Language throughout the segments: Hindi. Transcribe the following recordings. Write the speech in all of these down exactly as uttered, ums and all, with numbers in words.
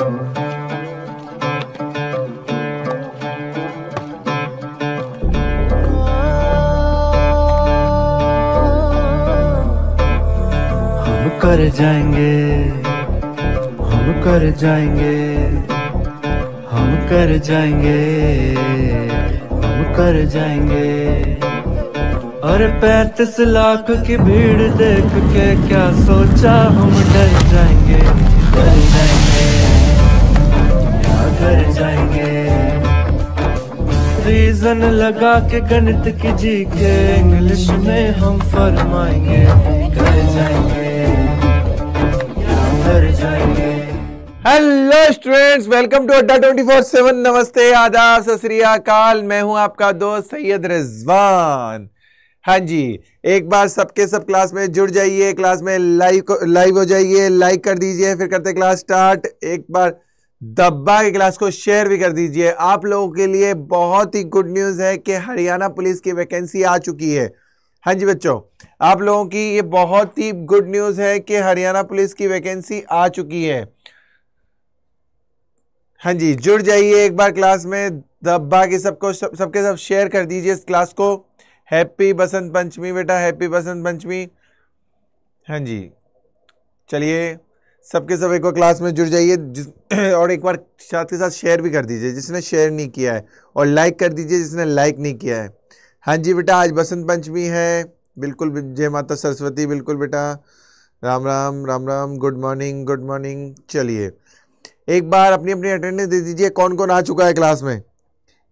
हम कर जाएंगे, हम कर जाएंगे, हम कर जाएंगे, हम कर जाएंगे। और पैंतीस लाख की भीड़ देख के क्या सोचा, हम डर जाएंगे, डर जाएंगे, क्या डर जाएंगे। रीजन लगा के गणित की जी के इंग्लिश में हम फरमाएंगे, कर जाएंगे, क्या डर जाएंगे। Hello students, welcome to Adda two four seven. नमस्ते, आदाब, सत श्री अकाल। मैं हूं आपका दोस्त सैयद रिजवान। हाँ जी, एक बार सबके सब क्लास में जुड़ जाइए, क्लास में लाइव लाइव हो जाइए, लाइक कर दीजिए, फिर करते क्लास स्टार्ट। एक बार दब्बा के क्लास को शेयर भी कर दीजिए। आप लोगों के लिए बहुत ही गुड न्यूज़ है कि हरियाणा पुलिस की वैकेंसी आ चुकी है। हाँ जी बच्चों, आप लोगों की ये बहुत ही गुड न्यूज़ है कि हरियाणा पुलिस की वैकेंसी आ चुकी है। हाँ जी, जुड़ जाइए एक बार क्लास में, दब्बा के सबको सब सबके सब शेयर कर दीजिए इस क्लास को। हैप्पी बसंत पंचमी बेटा, हैप्पी बसंत पंचमी। हाँ जी, चलिए सबके सब एक बार क्लास में जुड़ जाइए और एक बार साथ के साथ शेयर भी कर दीजिए जिसने शेयर नहीं किया है, और लाइक कर दीजिए जिसने लाइक नहीं किया है। हाँ जी बेटा, आज बसंत पंचमी है, बिल्कुल। जय माता सरस्वती, बिल्कुल बेटा। Ram Ram, Ram Ram, good morning, good morning. चलिए एक बार अपनी अपनी अटेंडेंस दे दीजिए, कौन कौन आ चुका है क्लास में।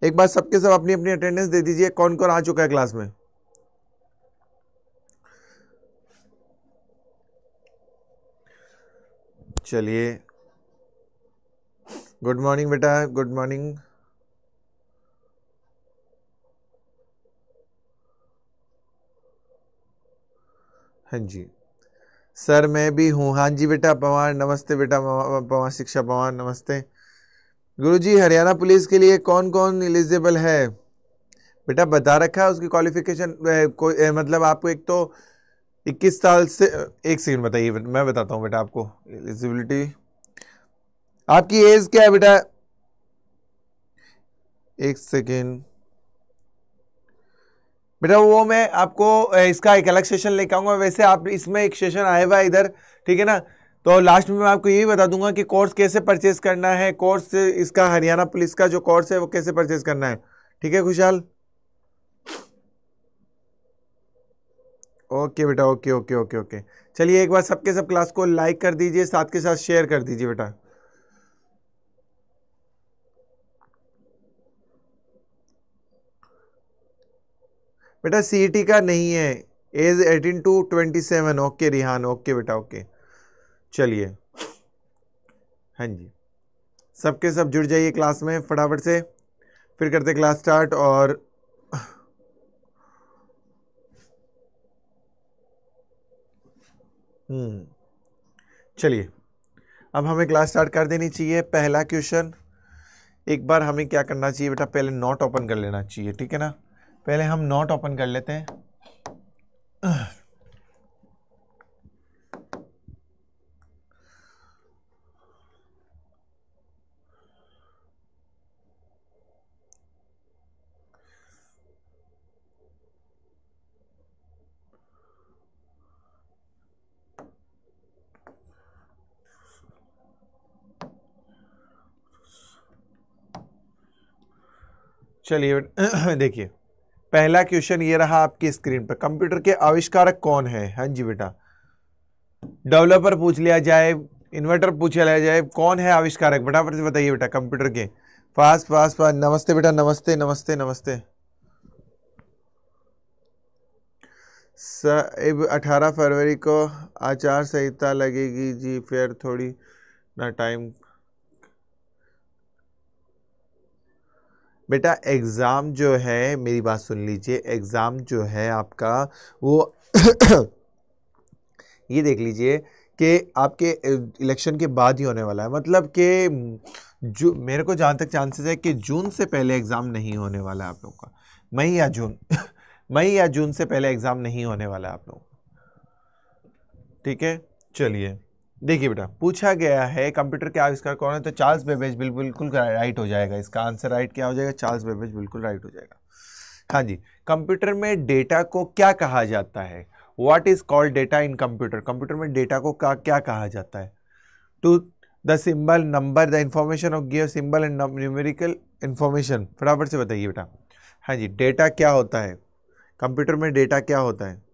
एक बार सबके सब अपनी अपनी अटेंडेंस दे दीजिए, कौन कौन आ चुका है क्लास में। चलिए, गुड मॉर्निंग बेटा, गुड मॉर्निंग। हाँ जी सर, मैं भी हूँ। हाँ जी बेटा पवार, नमस्ते बेटा पवार, शिक्षा पवार, नमस्ते। गुरुजी, हरियाणा पुलिस के लिए कौन कौन एलिजिबल है। बेटा बता रखा है उसकी क्वालिफिकेशन, कोई मतलब आपको एक तो इक्कीस साल से, एक सेकंड बताइए मैं बताता हूँ बेटा आपको एलिजिबिलिटी। आपकी एज क्या है बेटा, एक सेकेंड बेटा, वो मैं आपको इसका एक अलग सेशन लेके आऊँगा। वैसे आप इसमें एक सेशन आया हुआ है इधर, ठीक है ना, तो लास्ट में मैं आपको ये बता दूंगा कि कोर्स कैसे परचेज करना है, कोर्स इसका हरियाणा पुलिस का जो कोर्स है वो कैसे परचेज करना है। ठीक है खुशहाल, ओके बेटा, ओके ओके ओके ओके। चलिए एक बार सबके सब क्लास को लाइक कर दीजिए, साथ के साथ शेयर कर दीजिए बेटा। बेटा सीईटी का नहीं है, एज अठारह टू सत्ताईस। ओके रिहान, ओके बेटा, ओके। चलिए, हाँ जी सबके सब जुड़ जाइए क्लास में फटाफट से, फिर करते क्लास स्टार्ट। और हम्म चलिए, अब हमें क्लास स्टार्ट कर देनी चाहिए। पहला क्वेश्चन, एक बार हमें क्या करना चाहिए बेटा, पहले नोट ओपन कर लेना चाहिए, ठीक है ना। पहले हम नोट ओपन कर लेते हैं। चलिए देखिए, पहला क्वेश्चन ये रहा आपकी स्क्रीन पर। कंप्यूटर के आविष्कारक कौन है। हाँ जी बेटा, डेवलपर पूछ लिया जाए, इन्वर्टर पूछ लिया जाए, कौन है आविष्कारक, फटाफट से बताइए बेटा कंप्यूटर के। फास्ट फास्ट फास्ट, नमस्ते बेटा, नमस्ते नमस्ते नमस्ते। साहिब, अठारह फरवरी को आचार संहिता लगेगी जी, फिर थोड़ी ना टाइम। बेटा एग्ज़ाम जो है, मेरी बात सुन लीजिए, एग्ज़ाम जो है आपका वो ये देख लीजिए कि आपके इलेक्शन के बाद ही होने वाला है, मतलब कि जो मेरे को जहाँ तक चांसेस है कि जून से पहले एग्ज़ाम नहीं होने वाला है आप लोगों का। मई या जून मई या जून से पहले एग्ज़ाम नहीं होने वाला है आप लोगों का, ठीक है। चलिए देखिए बेटा, पूछा गया है कंप्यूटर के आविष्कार कौन है, तो चार्ल्स बेबेज बिल्कुल राइट हो जाएगा। इसका आंसर राइट क्या हो जाएगा, चार्ल्स बेबेज बिल्कुल राइट हो जाएगा। हाँ जी, कंप्यूटर में डेटा को क्या कहा जाता है, what is called data in computer, computer में डेटा को क्या क्या कहा जाता है। To the symbol number the information of give symbol and numerical information, फटाफट से बताइए बेटा। हाँ जी, डेटा क्या होता है, कंप्यूटर में डेटा क्या होता है।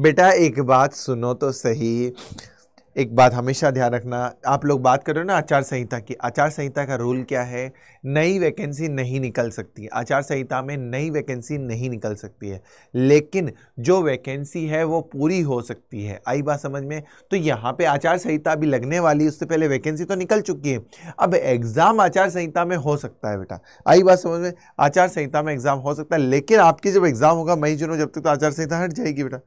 बेटा एक बात सुनो तो सही, एक बात हमेशा ध्यान रखना, आप लोग बात करो ना आचार संहिता की, आचार संहिता का रूल क्या है, नई वैकेंसी नहीं निकल सकती, आचार संहिता में नई वैकेंसी नहीं निकल सकती है, लेकिन जो वैकेंसी है वो पूरी हो सकती है। आई बात समझ में, तो यहाँ पे आचार संहिता भी लगने वाली, उससे पहले वैकेंसी तो निकल चुकी है, अब एग्ज़ाम आचार संहिता में हो सकता है बेटा। आई बात समझ में, आचार संहिता में एग्ज़ाम हो सकता है, लेकिन आपकी जब एग्ज़ाम होगा मई जून, जब तक तो आचार संहिता हट जाएगी बेटा,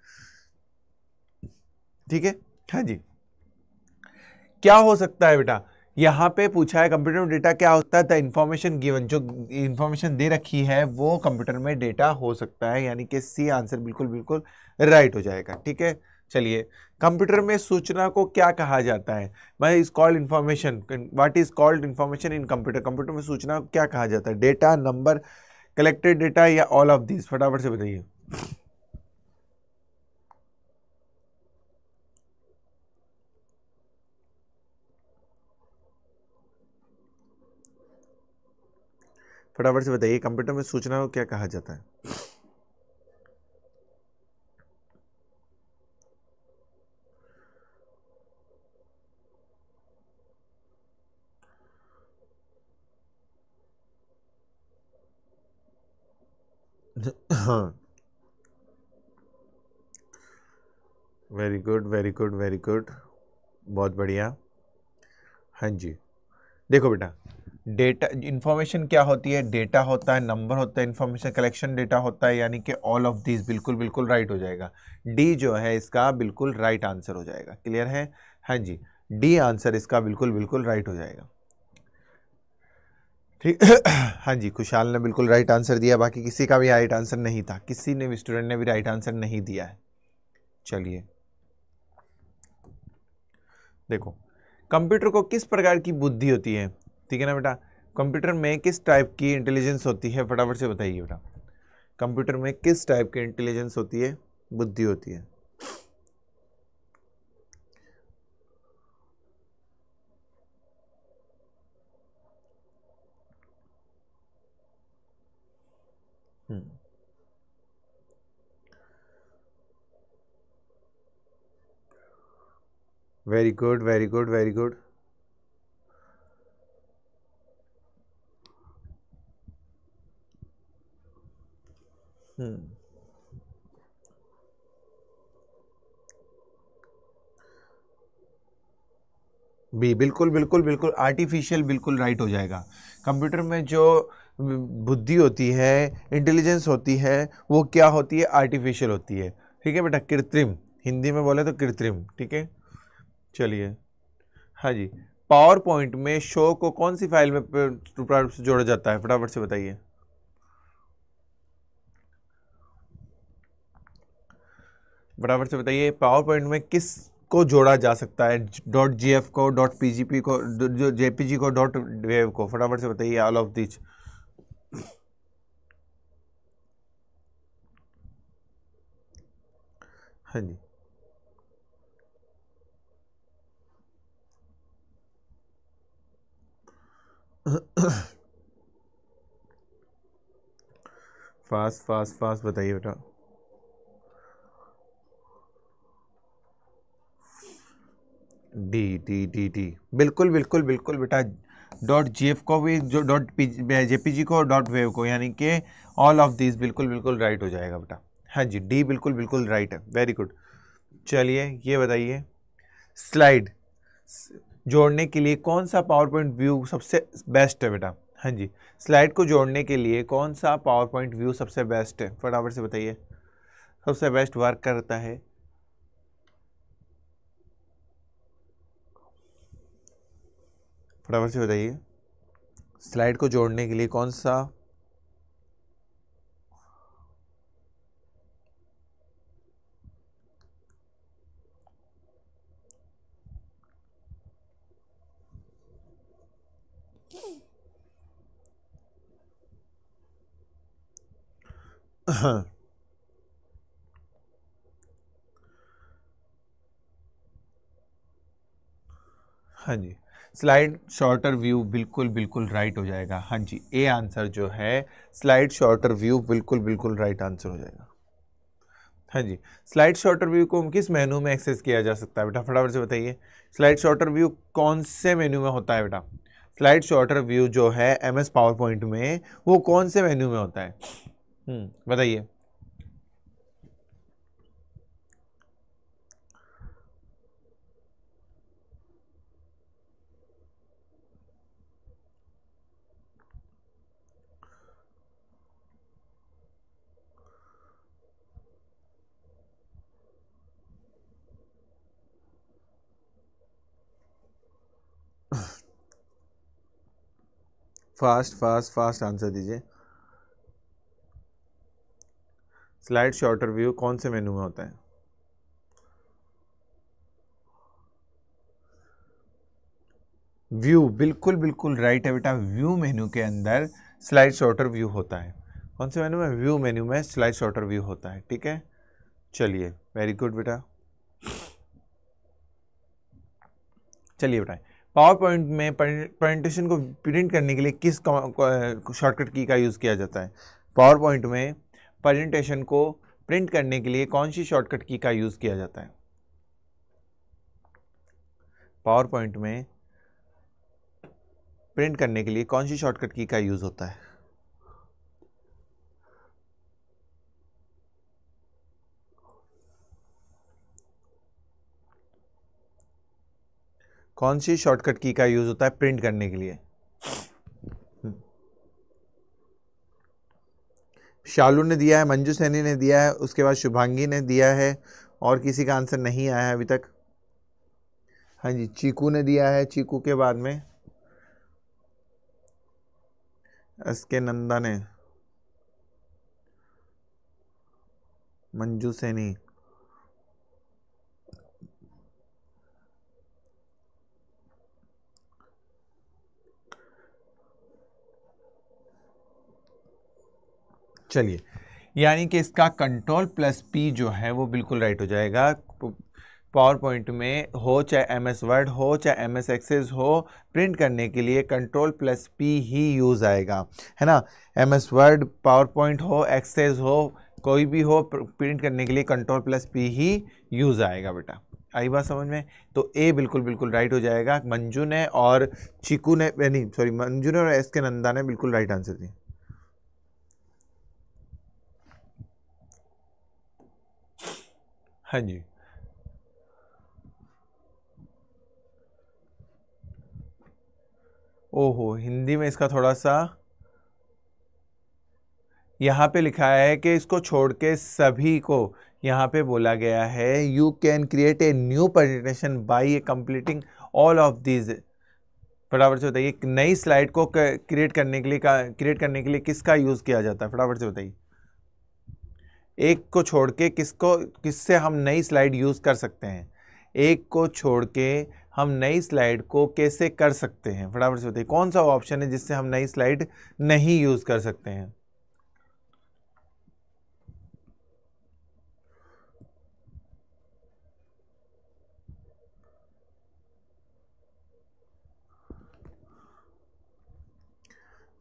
ठीक है। हाँ जी, क्या हो सकता है बेटा, यहाँ पे पूछा है कंप्यूटर में डेटा क्या होता है, द इन्फॉर्मेशन गिवन, जो इन्फॉर्मेशन दे रखी है वो कंप्यूटर में डेटा हो सकता है, यानी कि सी आंसर बिल्कुल बिल्कुल राइट हो जाएगा, ठीक है। चलिए, कंप्यूटर में सूचना को क्या कहा जाता है, मैं is called information, what is called information in computer, computer में सूचना को क्या कहा जाता है, डेटा, नंबर, कलेक्टेड डेटा या ऑल ऑफ दिस, फटाफट से बताइए। फटाफट से बताइए, कंप्यूटर में सूचना को क्या कहा जाता है। हाँ, very good very good very good, बहुत बढ़िया। हाँ जी, देखो बेटा, डेटा इन्फॉर्मेशन क्या होती है, डेटा होता है, नंबर होता है, इन्फॉर्मेशन कलेक्शन डेटा होता है, यानी कि ऑल ऑफ दिस बिल्कुल बिल्कुल राइट हो जाएगा। डी जो है इसका बिल्कुल राइट आंसर हो जाएगा, क्लियर है। हाँ जी, डी आंसर इसका बिल्कुल बिल्कुल राइट हो जाएगा, ठीक। हाँ जी, खुशहाल ने बिल्कुल राइट आंसर दिया, बाकी किसी का भी राइट आंसर नहीं था, किसी ने भी स्टूडेंट ने भी राइट आंसर नहीं दिया है। चलिए देखो, कंप्यूटर को किस प्रकार की बुद्धि होती है, ठीक है ना बेटा, कंप्यूटर में किस टाइप की इंटेलिजेंस होती है, फटाफट से बताइए बेटा, कंप्यूटर में किस टाइप की इंटेलिजेंस होती है, बुद्धि होती है। Hmm very good very good very good. B बिल्कुल बिल्कुल बिल्कुल आर्टिफिशियल बिल्कुल राइट हो जाएगा। कंप्यूटर में जो बुद्धि होती है, इंटेलिजेंस होती है, वो क्या होती है, आर्टिफिशियल होती है, ठीक है बेटा, कृत्रिम, हिंदी में बोले तो कृत्रिम, ठीक है। चलिए, हाँ जी, पावर पॉइंट में शो को कौन सी फाइल में जोड़ा जाता है, फटाफट से बताइए। बराबर से बताइए, पावर पॉइंट में किस को जोड़ा जा सकता है, डॉट जी एफ को, डॉट पी जी पी को, जो जे पी जी को, डॉट वेव को, फटाफट से बताइए। ऑल ऑफ दिस, हाँ जी, फास्ट फास्ट फास्ट बताइए बेटा। डी डी डी डी बिल्कुल बिल्कुल बिल्कुल बेटा, डॉट जी एफ को भी जो dot P J P G को, डॉट वेव को, यानी कि ऑल ऑफ दिस बिल्कुल बिल्कुल राइट हो जाएगा बेटा। हाँ जी, डी बिल्कुल बिल्कुल राइट है, वेरी गुड। चलिए ये बताइए, स्लाइड जोड़ने के लिए कौन सा पावर पॉइंट व्यू सबसे बेस्ट है बेटा। हाँ जी, स्लाइड को जोड़ने के लिए कौन सा पावर पॉइंट व्यू सबसे बेस्ट है, फटाफट से बताइए, सबसे बेस्ट वर्क करता है। फटाफट से बताइए स्लाइड को जोड़ने के लिए कौन सा हाँ जी स्लाइड शॉर्टर व्यू बिल्कुल बिल्कुल राइट हो जाएगा। हाँ जी ए आंसर जो है स्लाइड शॉर्टर व्यू बिल्कुल बिल्कुल राइट आंसर हो जाएगा। हाँ जी स्लाइड शॉर्टर व्यू को हम किस मेनू में एक्सेस किया जा सकता है बेटा फटाफट से बताइए। स्लाइड शॉर्टर व्यू कौन से मेनू में होता है बेटा? स्लाइड शॉर्टर व्यू जो है एम एस पावर पॉइंट में वो कौन से मेन्यू में होता है बताइए। फास्ट फास्ट फास्ट आंसर दीजिए। स्लाइड शॉर्टर व्यू कौन से मेनू में होता है? व्यू बिल्कुल बिल्कुल राइट है बेटा। व्यू मेनू के अंदर स्लाइड शॉर्टर व्यू होता है। कौन से मेनू में? व्यू मेनू में स्लाइड शॉर्टर व्यू होता है। ठीक है चलिए वेरी गुड बेटा। चलिए बेटा पावर पॉइंट में प्रेजेंटेशन को प्रिंट करने के लिए किस शॉर्टकट की का यूज़ किया जाता है? पावर पॉइंट में प्रेजेंटेशन को प्रिंट करने के लिए कौन सी शॉर्टकट की का यूज़ किया जाता है? पावर पॉइंट में प्रिंट करने के लिए कौन सी शॉर्टकट की का यूज़ होता है? कौन सी शॉर्टकट की का यूज़ होता है प्रिंट करने के लिए? शालू ने दिया है, मंजू सैनी ने दिया है, उसके बाद शुभांगी ने दिया है और किसी का आंसर नहीं आया है अभी तक। हाँ जी चीकू ने दिया है, चीकू के बाद में एस के नंदा ने, मंजू सैनी। चलिए यानी कि इसका कंट्रोल प्लस पी जो है वो बिल्कुल राइट हो जाएगा। पावर पॉइंट में हो चाहे एम एस वर्ड हो चाहे एम एस एक्सेस हो प्रिंट करने के लिए कंट्रोल प्लस पी ही यूज़ आएगा है ना। M S word power point हो एक्सेस हो कोई भी हो प्रिंट करने के लिए कंट्रोल प्लस पी ही यूज़ आएगा बेटा। आई बात समझ में? तो ए बिल्कुल बिल्कुल राइट हो जाएगा। मंजू ने और चीकू ने नहीं सॉरी मंजू ने और एस के नंदा ने बिल्कुल राइट आंसर दिया। हाँ जी ओहो हिंदी में इसका थोड़ा सा यहाँ पे लिखा है कि इसको छोड़ के सभी को यहाँ पे बोला गया है you can create a new presentation by completing all of these. फटाफट से बताइए नई स्लाइड को क्रिएट करने के लिए क्रिएट करने के लिए किसका यूज़ किया जाता है? फटाफट से बताइए एक को छोड़ के किसको किससे हम नई स्लाइड यूज़ कर सकते हैं? एक को छोड़ के हम नई स्लाइड को कैसे कर सकते हैं? फटाफट से बताइए कौन सा ऑप्शन है जिससे हम नई स्लाइड नहीं यूज़ कर सकते हैं?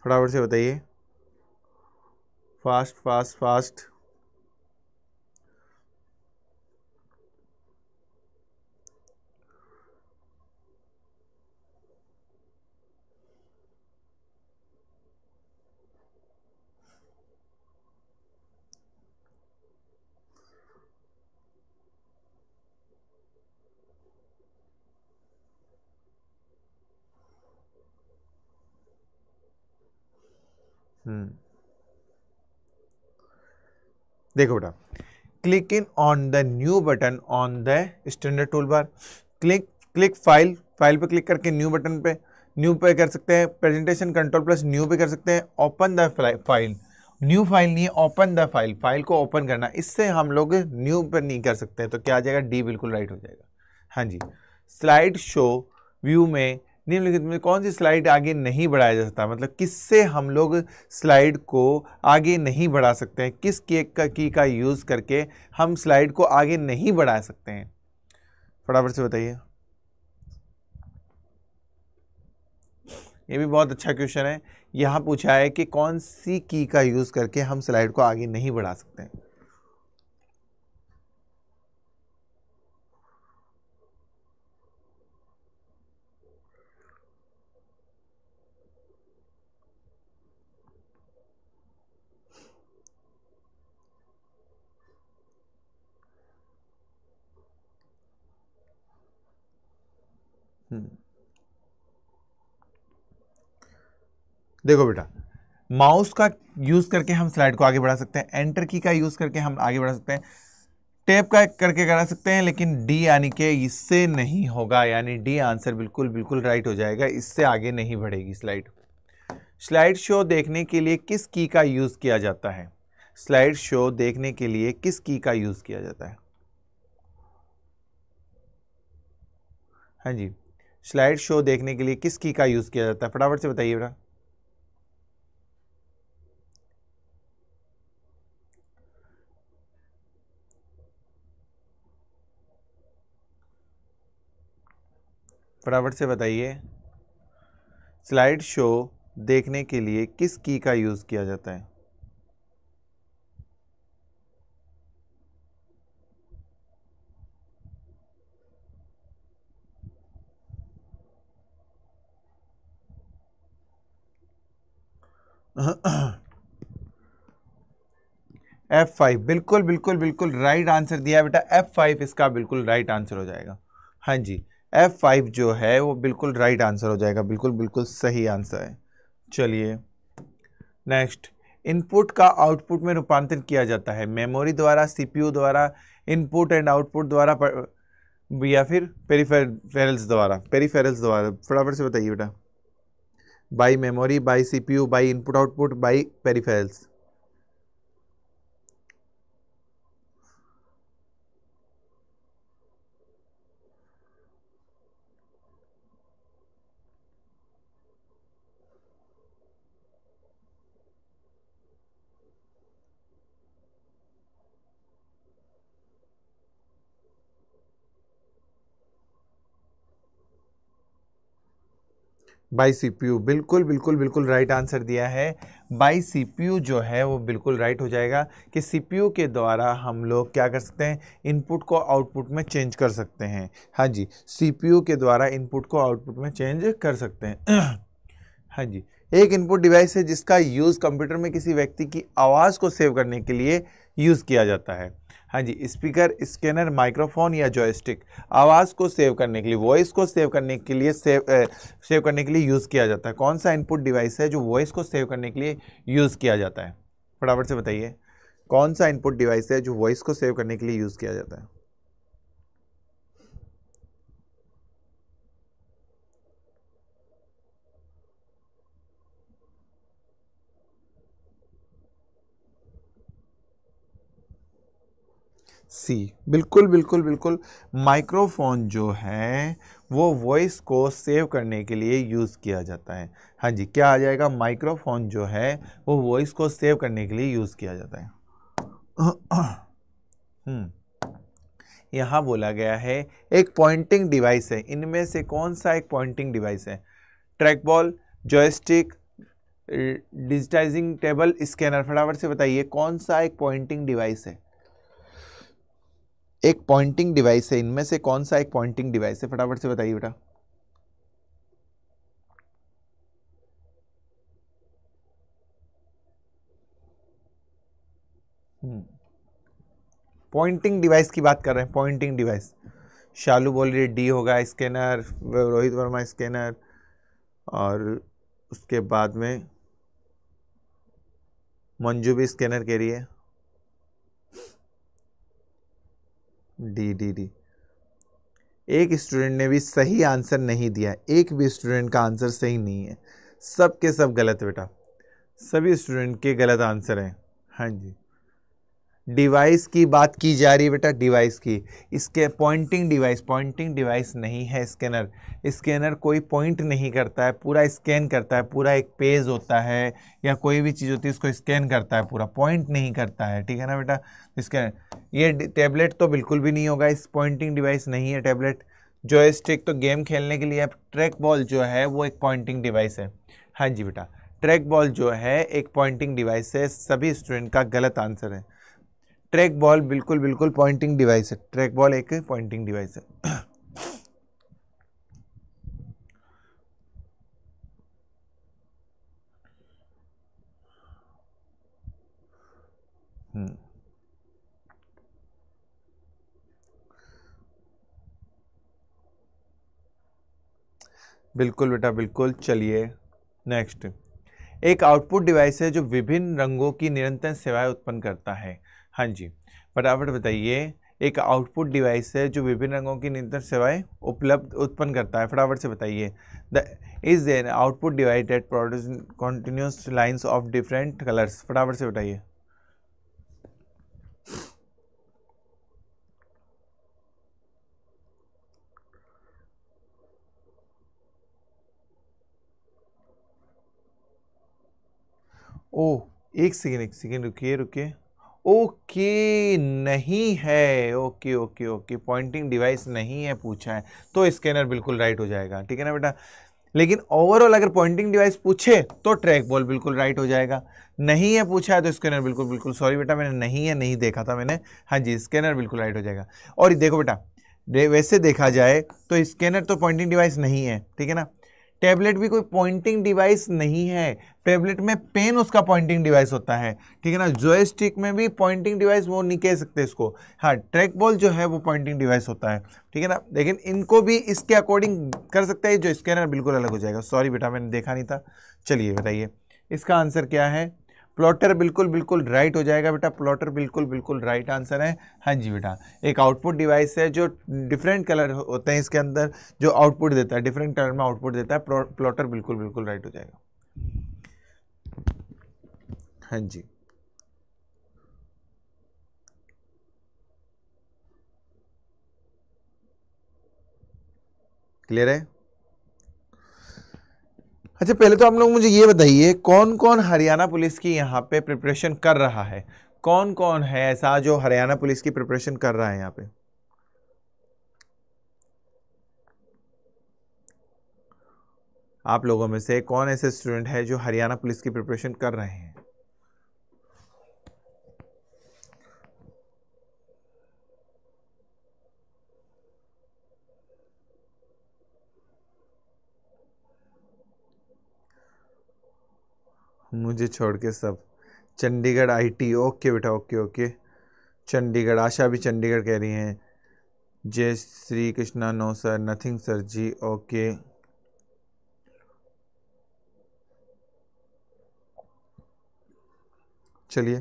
फटाफट से बताइए फास्ट फास्ट फास्ट। हम्म देखो बेटा click in on the new button on the standard tool bar. Click click file file पे क्लिक करके न्यू बटन पे न्यू पे कर सकते हैं, प्रेजेंटेशन कंट्रोल प्लस न्यू पे कर सकते हैं, open the file, new file नहीं है ओपन द फाइल, फाइल को ओपन करना, इससे हम लोग न्यू पर नहीं कर सकते, तो क्या आ जाएगा डी बिल्कुल राइट हो जाएगा। हाँ जी, स्लाइड शो व्यू में निम्नलिखित में कौन सी स्लाइड आगे नहीं बढ़ाया जा सकता, मतलब किससे हम लोग स्लाइड को आगे नहीं बढ़ा सकते हैं, किस केक का की का यूज़ करके हम स्लाइड को आगे नहीं बढ़ा सकते हैं, फटाफट से बताइए। ये भी बहुत अच्छा क्वेश्चन है, यहाँ पूछा है कि कौन सी की का यूज़ करके हम स्लाइड को आगे नहीं बढ़ा सकते हैं। देखो बेटा, माउस का यूज़ करके हम स्लाइड को आगे बढ़ा सकते हैं, एंटर की का यूज़ करके हम आगे बढ़ा सकते हैं, टैप का करके करा सकते हैं, लेकिन डी यानी कि इससे नहीं होगा, यानी डी आंसर बिल्कुल बिल्कुल राइट हो जाएगा, इससे आगे नहीं बढ़ेगी स्लाइड। स्लाइड शो देखने के लिए किस की का यूज़ किया जाता है, स्लाइड शो देखने के लिए किस की का यूज़ किया जाता है। हाँ जी, स्लाइड शो देखने के लिए किस की का यूज़ किया जाता है, फटाफट से बताइए बेटा। फटाफट से बताइए, स्लाइड शो देखने के लिए किस की का यूज़ किया जाता है। एफ फाइव बिल्कुल बिल्कुल बिल्कुल राइट आंसर दिया है बेटा, एफ फाइव इसका बिल्कुल राइट आंसर हो जाएगा। हाँ जी, एफ फाइव जो है वो बिल्कुल राइट आंसर हो जाएगा, बिल्कुल बिल्कुल सही आंसर है। चलिए नेक्स्ट, इनपुट का आउटपुट में रूपांतरण किया जाता है मेमोरी द्वारा, सीपीयू द्वारा, इनपुट एंड आउटपुट द्वारा, या फिर पेरीफेरल्स द्वारा, पेरीफेरल्स द्वारा, फटाफट से बताइए बेटा। By memory, by CPU, by input output, by peripherals. By CPU बिल्कुल बिल्कुल बिल्कुल राइट आंसर दिया है, बाई सीपीयू जो है वो बिल्कुल राइट हो जाएगा कि सीपीयू के द्वारा हम लोग क्या कर सकते हैं, इनपुट को आउटपुट में चेंज कर सकते हैं। हाँ जी, सीपीयू के द्वारा इनपुट को आउटपुट में चेंज कर सकते हैं। हाँ जी, एक इनपुट डिवाइस है जिसका यूज़ कंप्यूटर में किसी व्यक्ति की आवाज़ को सेव करने के लिए यूज़ किया जाता है। हाँ जी, स्पीकर, स्कैनर, माइक्रोफोन या जॉयस्टिक आवाज़ को सेव करने के लिए, वॉइस को सेव करने के लिए सेव ए, सेव करने के लिए यूज़ किया जाता है। कौन सा इनपुट डिवाइस है जो वॉइस को सेव करने के लिए यूज़ किया जाता है, फटाफट से बताइए। कौन सा इनपुट डिवाइस है जो वॉइस को सेव करने के लिए यूज़ किया जाता है। सी बिल्कुल बिल्कुल बिल्कुल, माइक्रोफोन जो है वो वॉइस को सेव करने के लिए यूज़ किया जाता है। हाँ जी, क्या आ जाएगा, माइक्रोफोन जो है वो वॉइस को सेव करने के लिए यूज़ किया जाता है। यहाँ बोला गया है एक पॉइंटिंग डिवाइस है, इनमें से कौन सा एक पॉइंटिंग डिवाइस है। Trackball, joystick, digitising table, scanner, फटाफट से बताइए कौन सा एक पॉइंटिंग डिवाइस है। एक पॉइंटिंग डिवाइस है, इनमें से कौन सा एक पॉइंटिंग डिवाइस है, फटाफट से बताइए बेटा। पॉइंटिंग डिवाइस की बात कर रहे हैं, पॉइंटिंग डिवाइस। शालू बोल रही है डी होगा, स्कैनर, रोहित वर्मा स्कैनर, और उसके बाद में मंजू भी स्कैनर कह रही है, डी डी डी। एक स्टूडेंट ने भी सही आंसर नहीं दिया, एक भी स्टूडेंट का आंसर सही नहीं है, सब के सब गलत बेटा, सभी स्टूडेंट के गलत आंसर हैं। हाँ जी, डिवाइस की बात की जा रही है बेटा, डिवाइस की, इसके पॉइंटिंग डिवाइस, पॉइंटिंग डिवाइस नहीं है स्कैनर। स्कैनर कोई पॉइंट नहीं करता है, पूरा स्कैन करता है, पूरा एक पेज होता है या कोई भी चीज़ होती है इसको स्कैन करता है, पूरा पॉइंट नहीं करता है, ठीक है ना बेटा। स्कैनर, ये टैबलेट तो बिल्कुल भी नहीं होगा, इस पॉइंटिंग डिवाइस नहीं है टैबलेट। जॉयस्टिक तो गेम खेलने के लिए, अब ट्रैक बॉल जो है वो एक पॉइंटिंग डिवाइस है। हाँ जी बेटा, ट्रैक बॉल जो है एक पॉइंटिंग डिवाइस है, सभी स्टूडेंट का गलत आंसर है। ट्रैक बॉल बिल्कुल बिल्कुल पॉइंटिंग डिवाइस है, ट्रैक बॉल एक पॉइंटिंग डिवाइस है। हम्म, बिल्कुल बेटा बिल्कुल। चलिए नेक्स्ट, एक आउटपुट डिवाइस है जो विभिन्न रंगों की निरंतर सेवाएं उत्पन्न करता है। हाँ जी, फटाफट बताइए, एक आउटपुट डिवाइस है जो विभिन्न रंगों की निरंतर सेवाएं उपलब्ध उत्पन्न करता है, फटाफट से बताइए। The is then output device that produce continuous lines of different colours, फटाफट से बताइए। ओ एक सेकेंड, एक सेकेंड रुकिए रुकिए, ओके नहीं है, okay okay okay, pointing device नहीं है पूछा है तो स्कैनर बिल्कुल राइट हो जाएगा, ठीक है ना बेटा। लेकिन ओवरऑल अगर पॉइंटिंग डिवाइस पूछे तो ट्रैक बॉल बिल्कुल राइट हो जाएगा, नहीं है पूछा है तो स्कैनर बिल्कुल बिल्कुल, सॉरी बेटा मैंने नहीं है नहीं देखा था मैंने, हाँ जी स्कैनर बिल्कुल राइट हो जाएगा। और देखो बेटा वैसे देखा जाए तो स्कैनर तो पॉइंटिंग डिवाइस नहीं है, ठीक है ना। टैबलेट भी कोई पॉइंटिंग डिवाइस नहीं है, टैबलेट में पेन उसका पॉइंटिंग डिवाइस होता है, ठीक है ना। जॉयस्टिक में भी पॉइंटिंग डिवाइस वो नहीं कह सकते इसको, हाँ ट्रैक बॉल जो है वो पॉइंटिंग डिवाइस होता है, ठीक है ना। लेकिन इनको भी इसके अकॉर्डिंग कर सकते हैं, जो स्कैनर बिल्कुल अलग हो जाएगा, सॉरी बेटा मैंने देखा नहीं था। चलिए बताइए इसका आंसर क्या है। प्लॉटर बिल्कुल बिल्कुल राइट हो जाएगा बेटा, प्लॉटर बिल्कुल बिल्कुल राइट आंसर है। हाँ जी बेटा, एक आउटपुट डिवाइस है जो डिफरेंट कलर होते हैं इसके अंदर, जो आउटपुट देता है डिफरेंट कलर में आउटपुट देता है, प्लॉटर बिल्कुल बिल्कुल राइट हो जाएगा। हाँ जी, क्लियर है। अच्छा पहले तो आप लोग मुझे ये बताइए कौन कौन हरियाणा पुलिस की यहाँ पे प्रिपरेशन कर रहा है, कौन कौन है ऐसा जो हरियाणा पुलिस की प्रिपरेशन कर रहा है यहाँ पे। आप लोगों में से कौन ऐसे स्टूडेंट है जो हरियाणा पुलिस की प्रिपरेशन कर रहे हैं। मुझे छोड़ के सब चंडीगढ़ आईटी, ओके बेटा ओके ओके चंडीगढ़, आशा भी चंडीगढ़ कह रही हैं। जय Shri Krishna, no sir nothing sir जी, ओके चलिए।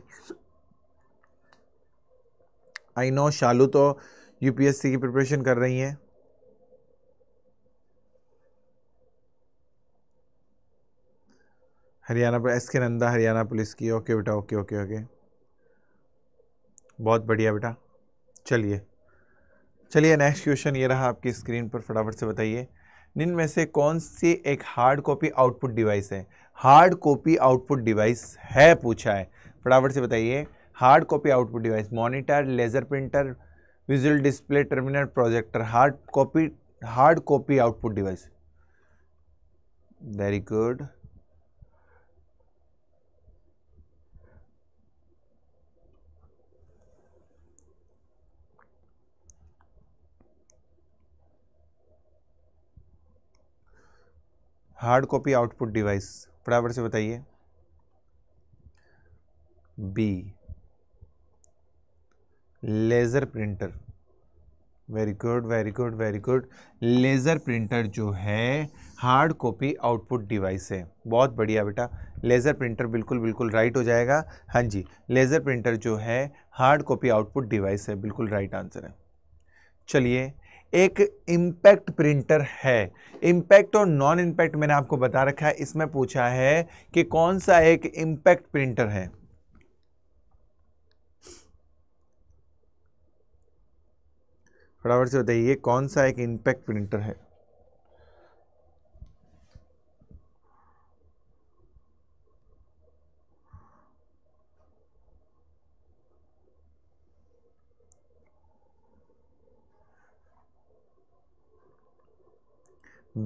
आई नो शालू तो यूपीएससी की प्रिपरेशन कर रही हैं। हरियाणा पर S K Nanda Haryana police की, ओके बेटा ओके ओके ओके बहुत बढ़िया बेटा। चलिए चलिए नेक्स्ट क्वेश्चन ये रहा आपकी स्क्रीन पर, फटाफट से बताइए निम्न में से कौन सी एक हार्ड कॉपी आउटपुट डिवाइस है, हार्ड कॉपी आउटपुट डिवाइस है पूछा है, फटाफट से बताइए। Hard copy output device, monitor, laser printer, visual display, terminal, projector, hard copy, hard copy output device, very good. Hard copy output device, फटाफट से बताइए। B laser printer, very good very good very good, laser printer जो है हार्ड कॉपी आउटपुट डिवाइस है, बहुत बढ़िया बेटा। लेज़र प्रिंटर बिल्कुल बिल्कुल राइट हो जाएगा। हाँ जी, लेज़र प्रिंटर जो है हार्ड कॉपी आउटपुट डिवाइस है, बिल्कुल राइट आंसर है। चलिए एक इम्पैक्ट प्रिंटर है। इम्पैक्ट और नॉन इम्पैक्ट मैंने आपको बता रखा है, इसमें पूछा है कि कौन सा एक इम्पैक्ट प्रिंटर है। फटाफट से बताइए कौन सा एक इम्पैक्ट प्रिंटर है।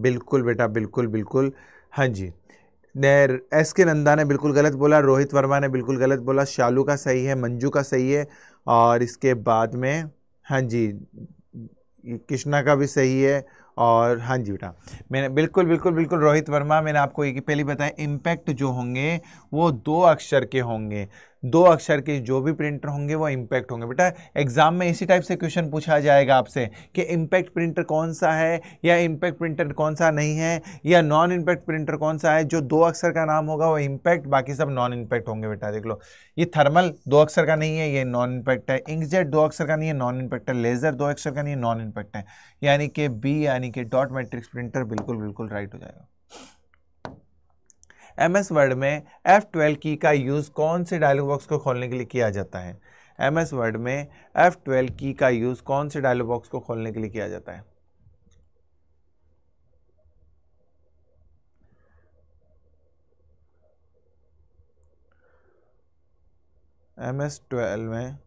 बिल्कुल बेटा, बिल्कुल बिल्कुल, हाँ जी। एस के नंदा ने बिल्कुल गलत बोला, रोहित वर्मा ने बिल्कुल गलत बोला, शालू का सही है, मंजू का सही है, और इसके बाद में हाँ जी कृष्णा का भी सही है, और हाँ जी बेटा मैंने बिल्कुल बिल्कुल बिल्कुल रोहित वर्मा, मैंने आपको ये पहले बताया इम्पैक्ट जो होंगे वो दो अक्षर के होंगे, दो अक्षर के जो भी प्रिंटर होंगे वो इम्पैक्ट होंगे। बेटा एग्जाम में इसी टाइप से क्वेश्चन पूछा जाएगा आपसे कि इम्पैक्ट प्रिंटर कौन सा है या इम्पैक्ट प्रिंटर कौन सा नहीं है या नॉन इम्पैक्ट प्रिंटर कौन सा है। जो दो अक्षर का नाम होगा वो इम्पैक्ट, बाकी सब नॉन इम्पैक्ट होंगे। बेटा देख लो, ये थर्मल दो अक्षर का नहीं है, ये नॉन इम्पैक्ट है। इंकजेट दो अक्षर का नहीं है, नॉन इम्पैक्ट है। लेजर दो अक्षर का नहीं है, नॉन इम्पैक्ट है। यानी कि बी यानी कि डॉट मैट्रिक्स प्रिंटर बिल्कुल बिल्कुल राइट हो जाएगा। एम एस वर्ड में एफ़ ट्वेल्व की का यूज़ कौन से डायलॉग बॉक्स को खोलने के लिए किया जाता है? एम एस वर्ड में एफ़ ट्वेल्व की का यूज़ कौन से डायलॉग बॉक्स को खोलने के लिए किया जाता है? एम एस ट्वेल्व में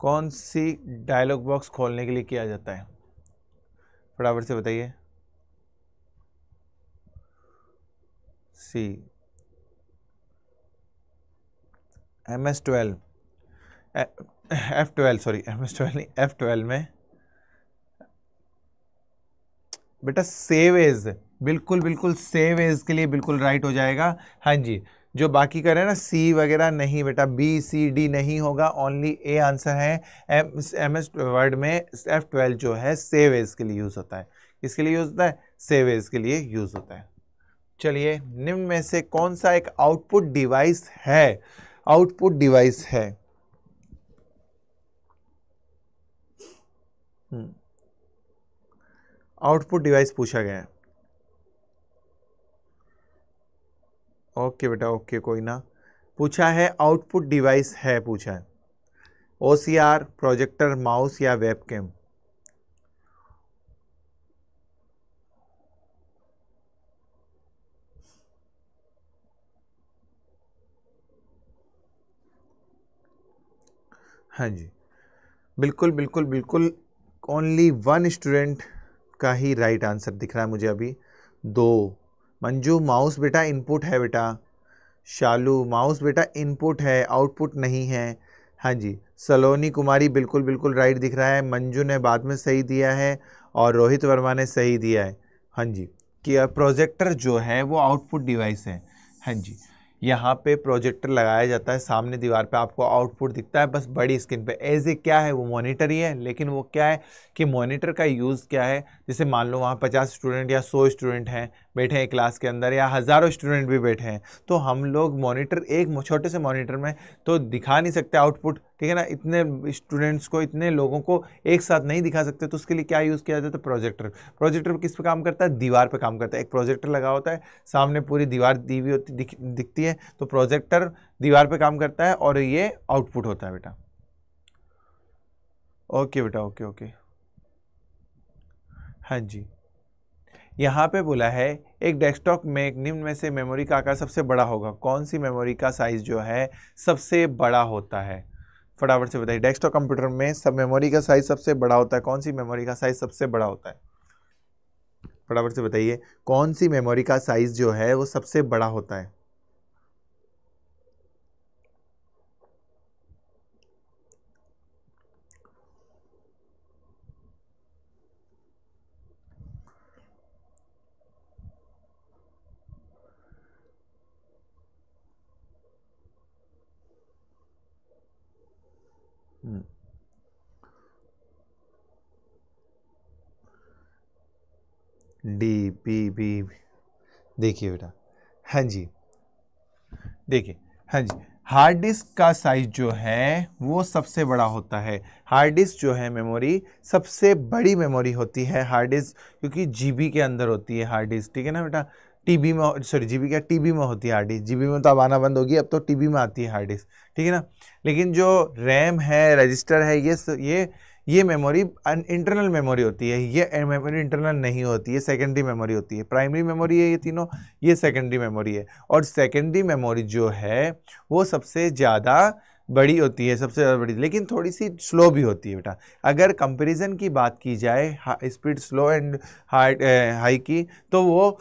कौन सी डायलॉग बॉक्स खोलने के लिए किया जाता है? फटाफट से बताइए। C M S twelve F twelve sorry M S twelve नहीं एफ ट्वेल्व में बेटा सेव एज, बिल्कुल बिल्कुल सेव एज के लिए बिल्कुल राइट हो जाएगा। हाँ जी, जो बाकी करें ना सी वगैरह नहीं बेटा, बी सी डी नहीं होगा, ओनली ए आंसर है। एम एम एस वर्ड में एफ ट्वेल्व जो है सेव एज के लिए यूज़ होता है। इसके लिए यूज़ होता है सेव एज के लिए यूज़ होता है। चलिए, निम्न में से कौन सा एक आउटपुट डिवाइस है? आउटपुट डिवाइस है आउटपुट डिवाइस पूछा गया है। ओके बेटा, ओके कोई ना। पूछा है आउटपुट डिवाइस है, पूछा है O C R, projector, mouse या वेबकैम। हाँ जी, बिल्कुल बिल्कुल बिल्कुल, ओनली वन स्टूडेंट का ही राइट आंसर दिख रहा है मुझे अभी। दो, मंजू माउस बेटा इनपुट है बेटा, शालू माउस बेटा इनपुट है, आउटपुट नहीं है। हाँ जी, सलोनी कुमारी बिल्कुल बिल्कुल राइट दिख रहा है, मंजू ने बाद में सही दिया है और रोहित वर्मा ने सही दिया है। हाँ जी, कि प्रोजेक्टर जो है वो आउटपुट डिवाइस है। हाँ जी, यहाँ पे प्रोजेक्टर लगाया जाता है, सामने दीवार पे आपको आउटपुट दिखता है बस बड़ी स्क्रीन पे। एज ए क्या है वो मॉनिटर ही है, लेकिन वो क्या है कि मॉनिटर का यूज़ क्या है। जैसे मान लो वहाँ पचास स्टूडेंट या सौ स्टूडेंट हैं बैठे हैं क्लास के अंदर, या हज़ारों स्टूडेंट भी बैठे हैं, तो हम लोग मॉनिटर एक छोटे से मॉनिटर में तो दिखा नहीं सकते आउटपुट, ठीक है ना। इतने स्टूडेंट्स को, इतने लोगों को एक साथ नहीं दिखा सकते, तो उसके लिए क्या यूज़ किया जाता है? प्रोजेक्टर। प्रोजेक्टर किस पे काम करता है? दीवार पे काम करता है। एक प्रोजेक्टर लगा होता है, सामने पूरी दीवार दी हुई होती दिख, दिखती है, तो प्रोजेक्टर दीवार पे काम करता है और ये आउटपुट होता है बेटा। ओके बेटा, ओके ओके, हाँ जी। यहाँ पे बोला है एक डेस्कटॉप में एक निम्न में से मेमोरी का आकार सबसे बड़ा होगा। कौन सी मेमोरी का साइज़ जो है सबसे बड़ा होता है? फटाफट से बताइए। डेस्कटॉप कंप्यूटर में सब मेमोरी का साइज सबसे बड़ा होता है। कौन सी मेमोरी का साइज सबसे बड़ा होता है? फटाफट से बताइए कौन सी मेमोरी का साइज जो है वो सबसे बड़ा होता है? डी बी बी देखिए बेटा, हाँ जी देखिए, हाँ जी हार्ड डिस्क का साइज जो है वो सबसे बड़ा होता है। हार्ड डिस्क जो है मेमोरी सबसे बड़ी मेमोरी होती है हार्ड डिस्क, क्योंकि जीबी के अंदर होती है हार्ड डिस्क, ठीक है ना बेटा। टीबी में, सॉरी जीबी क्या, टीबी में होती है हार्ड डिस्क। जीबी में तो अब आना बंद होगी, अब तो टीबी में आती है हार्ड डिस्क, ठीक है ना। लेकिन जो रैम है, रजिस्टर है, ये ये ये मेमोरी इंटरनल मेमोरी होती है। ये मेमोरी इंटरनल नहीं होती, ये सेकेंडरी मेमोरी होती है। प्राइमरी मेमोरी है ये तीनों, ये सेकेंडरी मेमोरी है। और सेकेंडरी मेमोरी जो है वो सबसे ज़्यादा बड़ी होती है, सबसे ज़्यादा बड़ी, लेकिन थोड़ी सी स्लो भी होती है बेटा। अगर कंपैरिजन की बात की जाए speed slow and hard high की, तो वो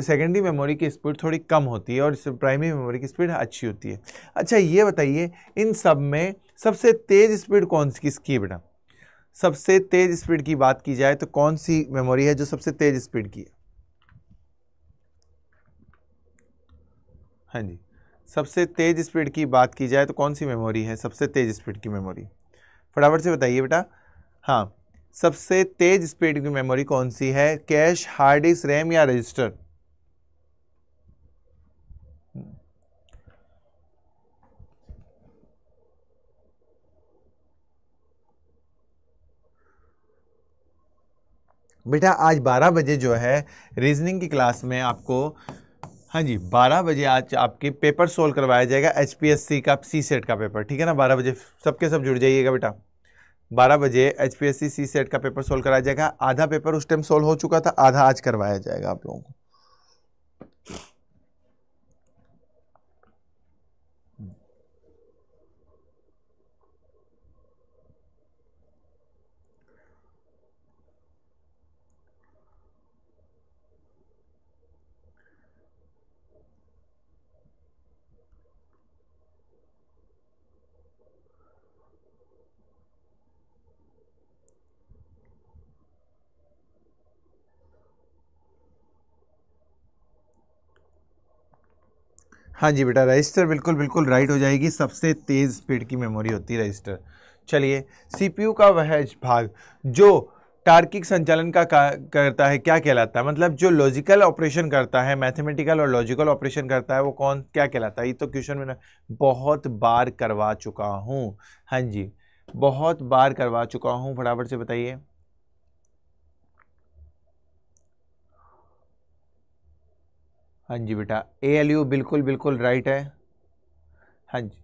सेकेंडरी मेमोरी की स्पीड थोड़ी कम होती है और प्राइमरी मेमोरी की स्पीड अच्छी होती है। अच्छा ये बताइए, इन सब में सबसे तेज़ स्पीड कौन सी किसकी है बेटा? सबसे तेज़ स्पीड की बात की जाए तो कौन सी मेमोरी है जो सबसे तेज़ स्पीड की है? हाँ जी, सबसे तेज़ स्पीड की बात की जाए तो कौन सी मेमोरी है सबसे तेज़ स्पीड की मेमोरी? फटाफट से बताइए बेटा। हाँ, सबसे तेज़ स्पीड की मेमोरी कौन सी है? कैश, हार्ड डिस्क, रैम या रजिस्टर? बेटा आज बारह बजे जो है रीजनिंग की क्लास में आपको, हाँ जी, बारह बजे आज आपके पेपर सोल्व करवाया जाएगा, एच पी एस सी का सी सेट का पेपर, ठीक है ना। बारह बजे सबके सब जुड़ जाइएगा बेटा। बारह बजे H P S C C set का पेपर सोल्व कराया जाएगा। आधा पेपर उस टाइम सोल्व हो चुका था, आधा आज करवाया जाएगा आप लोगों को। हाँ जी बेटा, रजिस्टर बिल्कुल बिल्कुल राइट हो जाएगी, सबसे तेज़ स्पीड की मेमोरी होती है रजिस्टर। चलिए, सीपीयू का वह भाग जो तार्किक संचालन का, का करता है क्या कहलाता है? मतलब जो लॉजिकल ऑपरेशन करता है, मैथमेटिकल और लॉजिकल ऑपरेशन करता है, वो कौन क्या कहलाता है? ये तो क्वेश्चन मैंने बहुत बार करवा चुका हूँ, हाँ जी बहुत बार करवा चुका हूँ। फटाफट से बताइए। हाँ जी बेटा, ए एल यू बिल्कुल बिल्कुल राइट है। हाँ जी,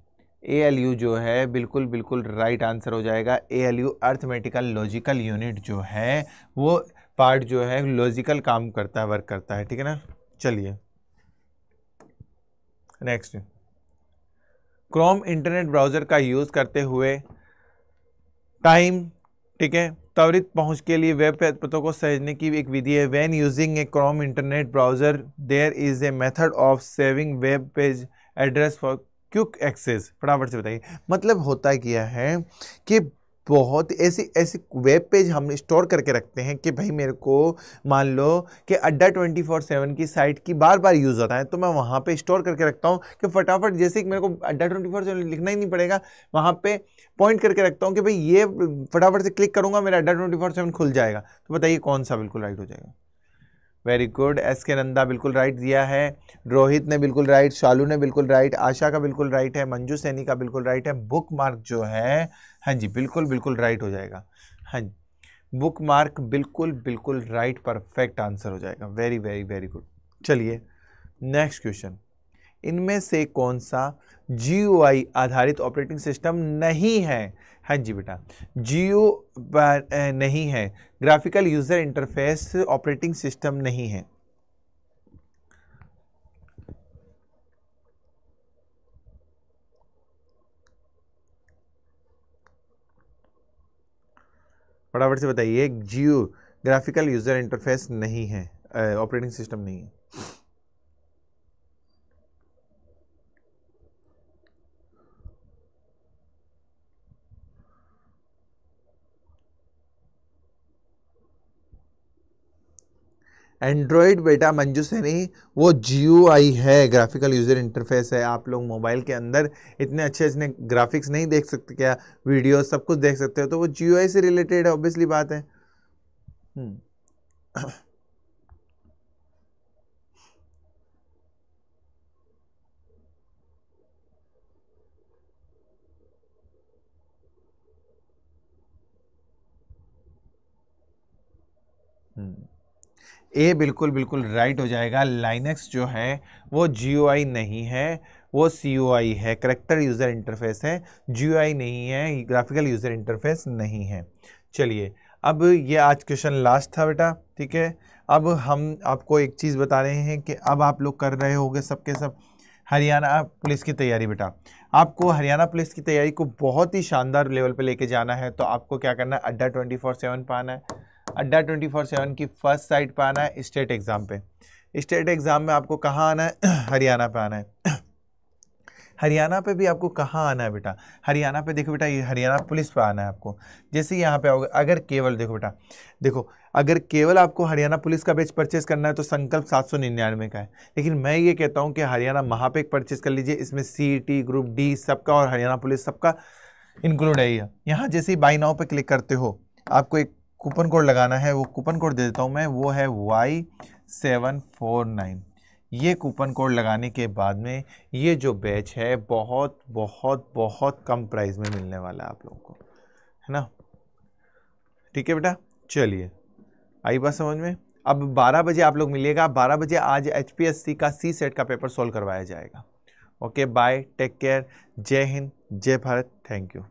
ए एल यू जो है बिल्कुल बिल्कुल राइट आंसर हो जाएगा। A L U arithmetical logical unit जो है वो पार्ट जो है लॉजिकल काम करता है, वर्क करता है, ठीक है ना। चलिए नेक्स्ट, क्रोम इंटरनेट ब्राउज़र का यूज़ करते हुए टाइम, ठीक है, त्वरित पहुंच के लिए वेब पतों को सहेजने की एक विधि है। When using a Chrome internet browser there is a method of saving web page address for quick access. फटाफट से बताइए। मतलब होता क्या है कि बहुत ऐसी ऐसी वेब पेज हम स्टोर करके रखते हैं कि भाई मेरे को मान लो कि अड्डा ट्वेंटी फोर सेवन की साइट की बार बार यूज़ होता है, तो मैं वहाँ पे स्टोर करके रखता हूँ कि फटाफट, जैसे कि मेरे को अड्डा ट्वेंटी फोर सेवन लिखना ही नहीं पड़ेगा, वहाँ पे पॉइंट करके रखता हूँ कि भाई ये फटाफट से क्लिक करूँगा, मेरा अड्डा ट्वेंटी फोर सेवन खुल जाएगा। तो बताइए कौन सा बिल्कुल राइट हो जाएगा? Very good, S K Nanda बिल्कुल राइट दिया है, रोहित ने बिल्कुल राइट, शालू ने बिल्कुल राइट, आशा का बिल्कुल राइट है, मंजू सैनी का बिल्कुल राइट है। बुक मार्क जो है, हाँ जी बिल्कुल बिल्कुल राइट हो जाएगा। हाँ जी, बुक मार्क बिल्कुल बिल्कुल राइट, परफेक्ट आंसर हो जाएगा। Very very very good. चलिए नेक्स्ट क्वेश्चन, इनमें से कौन सा जी यू आई आधारित ऑपरेटिंग सिस्टम नहीं है? हाँ जी बेटा, जी यू आई नहीं है, graphical user interface operating system नहीं है। फटाफट से बताइए। G U I graphical user interface नहीं है, ऑपरेटिंग सिस्टम नहीं है। एंड्रॉयड बेटा मंजू सैनी, वो जी यू आई है, ग्राफिकल यूज़र इंटरफेस है। आप लोग मोबाइल के अंदर इतने अच्छे अच्छे ग्राफिक्स नहीं देख सकते क्या, वीडियो सब कुछ देख सकते हो, तो वो जी यू आई से रिलेटेड है, ऑब्वियसली बात है। ए बिल्कुल बिल्कुल राइट हो जाएगा। लाइनक्स जो है वो जीयूआई नहीं है, वो सीयूआई है, करैक्टर यूज़र इंटरफेस है, जीयूआई नहीं है, ग्राफिकल यूज़र इंटरफेस नहीं है। चलिए अब ये आज क्वेश्चन लास्ट था बेटा, ठीक है। अब हम आपको एक चीज़ बता रहे हैं कि अब आप लोग कर रहे होंगे सबके सब हरियाणा पुलिस की तैयारी। बेटा आपको हरियाणा पुलिस की तैयारी को बहुत ही शानदार लेवल पे लेके जाना है तो आपको क्या करना है, अड्डा टू फोर सेवन पाना है, अड्डा टू फोर सेवन की फर्स्ट साइट पाना है स्टेट एग्ज़ाम पे। स्टेट एग्ज़ाम में आपको कहाँ आना है, हरियाणा पे आना है। हरियाणा पे भी आपको कहाँ आना है बेटा, हरियाणा पे देखो बेटा, ये हरियाणा पुलिस पे आना है आपको। जैसे यहाँ पे आओगे, अगर केवल देखो बेटा, देखो अगर केवल आपको हरियाणा पुलिस का बैच परचेस करना है तो संकल्प सात सौ निन्यानवे का है, लेकिन मैं ये कहता हूँ कि हरियाणा महापेक परचेस कर लीजिए। इसमें सी टी ग्रुप डी सबका और हरियाणा पुलिस सबका इंक्लूड है। ये यहाँ जैसे ही बाई नाउ पर क्लिक करते हो आपको एक कूपन कोड लगाना है, वो कूपन कोड दे देता हूँ मैं, वो है वाई सेवन फोर नाइन। ये कूपन कोड लगाने के बाद में ये जो बैच है बहुत बहुत बहुत कम प्राइस में मिलने वाला है आप लोगों को, है ना, ठीक है बेटा। चलिए आई बात समझ में। अब बारह बजे आप लोग मिलिएगा, बारह बजे आज एचपीएससी का सी सेट का पेपर सॉल्व करवाया जाएगा। ओके बाय, टेक केयर, जय हिंद, जय भारत, थैंक यू।